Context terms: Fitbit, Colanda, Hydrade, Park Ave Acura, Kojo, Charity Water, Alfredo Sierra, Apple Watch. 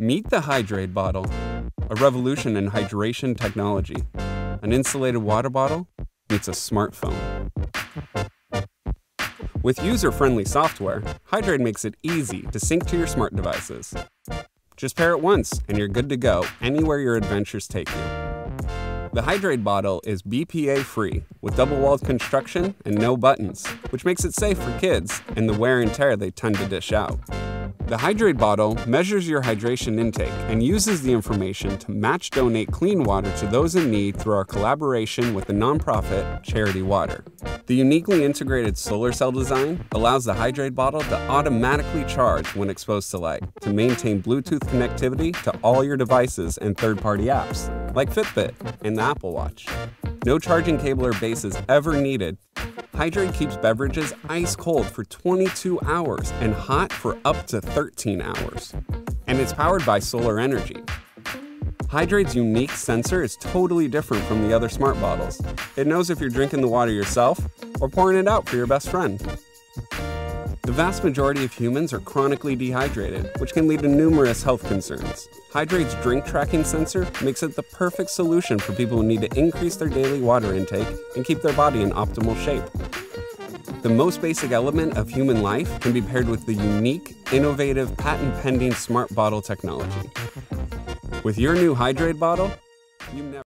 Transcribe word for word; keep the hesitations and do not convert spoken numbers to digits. Meet the Hydrade bottle, a revolution in hydration technology. An insulated water bottle meets a smartphone. With user-friendly software, Hydrade makes it easy to sync to your smart devices. Just pair it once and you're good to go anywhere your adventures take you. The Hydrade bottle is B P A-free with double-walled construction and no buttons, which makes it safe for kids and the wear and tear they tend to dish out. The Hydrade bottle measures your hydration intake and uses the information to match donate clean water to those in need through our collaboration with the nonprofit Charity Water. The uniquely integrated solar cell design allows the Hydrade bottle to automatically charge when exposed to light to maintain Bluetooth connectivity to all your devices and third-party apps like Fitbit and the Apple Watch. No charging cable or base is ever needed. Hydrade keeps beverages ice cold for twenty-two hours and hot for up to thirteen hours. And it's powered by solar energy. Hydrade's unique sensor is totally different from the other smart bottles. It knows if you're drinking the water yourself or pouring it out for your best friend. The vast majority of humans are chronically dehydrated, which can lead to numerous health concerns. Hydrade's drink tracking sensor makes it the perfect solution for people who need to increase their daily water intake and keep their body in optimal shape. The most basic element of human life can be paired with the unique, innovative, patent-pending smart bottle technology. With your new Hydrade bottle, you never